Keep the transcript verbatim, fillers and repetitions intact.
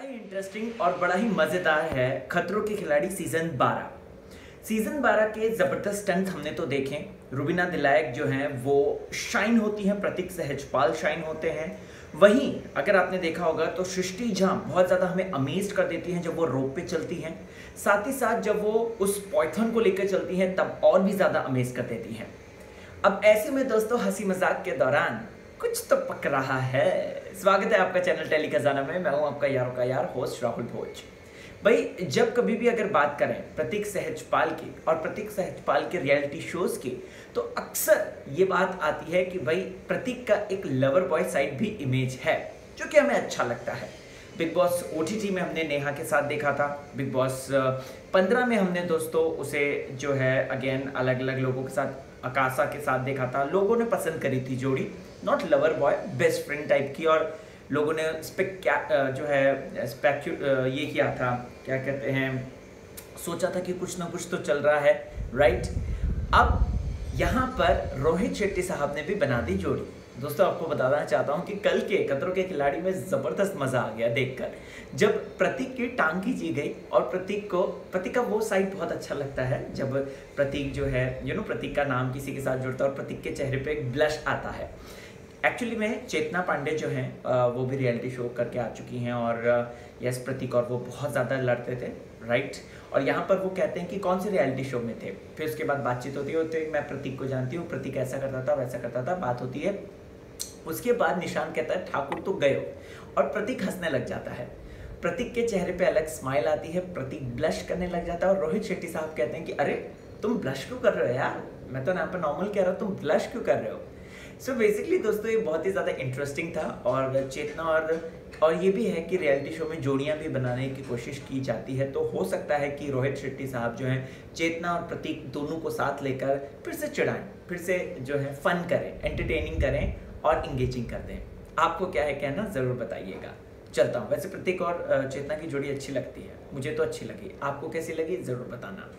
बड़ा ही इंटरेस्टिंग और बड़ा ही मज़ेदार है खतरों के खिलाड़ी सीज़न बारह। सीज़न बारह के ज़बरदस्त स्टंट हमने तो देखे। रुबीना दिलायक जो हैं वो शाइन होती हैं, प्रतीक सहजपाल शाइन होते हैं। वहीं अगर आपने देखा होगा तो सृष्टि झा बहुत ज़्यादा हमें अमेज्ड कर देती हैं जब वो रोप पे चलती हैं, साथ ही साथ जब वो उस पॉइथन को लेकर चलती हैं तब और भी ज़्यादा अमेज कर देती हैं। अब ऐसे में दोस्तों हंसी मजाक के दौरान कुछ तो पक रहा है। स्वागत है आपका चैनल टेली खजाना में, मैं हूं आपका यारों का यार होस्ट राहुल भोज। भाई जब कभी भी अगर बात करें प्रतीक सहजपाल की और प्रतीक सहजपाल के रियलिटी शोज़ की तो अक्सर ये बात आती है कि भाई प्रतीक का एक लवर बॉय साइड भी इमेज है जो कि हमें अच्छा लगता है। Bigg Boss O T T में हमने नेहा के साथ देखा था, बिग बॉस पंद्रह में हमने दोस्तों उसे जो है अगेन अलग अलग लोगों के साथ आकाशा के साथ देखा था। लोगों ने पसंद करी थी जोड़ी, not lover boy, best friend type की, और लोगों ने इस पर क्या जो है स्पेक्यू ये किया था, क्या कहते हैं, सोचा था कि कुछ ना कुछ तो चल रहा है, राइट। अब यहाँ पर रोहित शेट्टी साहब ने भी बना दी जोड़ी। दोस्तों आपको बताना चाहता हूँ कि कल के खतरों के खिलाड़ी में ज़बरदस्त मज़ा आ गया देखकर, जब प्रतीक की टांग खींची गई और प्रतीक को प्रतीक का वो साइड बहुत अच्छा लगता है जब प्रतीक जो है यू नो प्रतीक का नाम किसी के साथ जुड़ता है और प्रतीक के चेहरे पर एक ब्लश आता है। एक्चुअली में चेतना पांडे जो हैं वो भी रियलिटी शो करके आ चुकी हैं और यस प्रतीक और वो बहुत ज़्यादा लड़ते थे, राइट। और यहाँ पर वो कहते हैं कि कौन से रियलिटी शो में थे, फिर उसके बाद बातचीत होती है, तो मैं प्रतीक को जानती हूँ, प्रतीक ऐसा करता था वैसा करता था, बात होती है। उसके बाद निशान कहता है ठाकुर तो गए हो, और प्रतीक हंसने लग जाता है। प्रतीक के चेहरे पे अलग स्माइल आती है, प्रतीक ब्लश करने लग जाता है और रोहित शेट्टी साहब कहते हैं कि अरे तुम ब्लश क्यों कर रहे हो यार, मैं तो यहाँ पर नॉर्मल कह रहा हूँ, तुम ब्लश क्यों कर रहे हो। सो so बेसिकली दोस्तों ये बहुत ही ज़्यादा इंटरेस्टिंग था। और चेतना और और ये भी है कि रियलिटी शो में जोड़ियाँ भी बनाने की कोशिश की जाती है, तो हो सकता है कि रोहित शेट्टी साहब जो हैं चेतना और प्रतीक दोनों को साथ लेकर फिर से चढ़ाएं, फिर से जो है फ़न करें, एंटरटेनिंग करें और इंगेजिंग कर दें। आपको क्या है कहना ज़रूर बताइएगा। चलता हूँ, वैसे प्रतीक और चेतना की जोड़ी अच्छी लगती है, मुझे तो अच्छी लगी, आपको कैसी लगी ज़रूर बताना।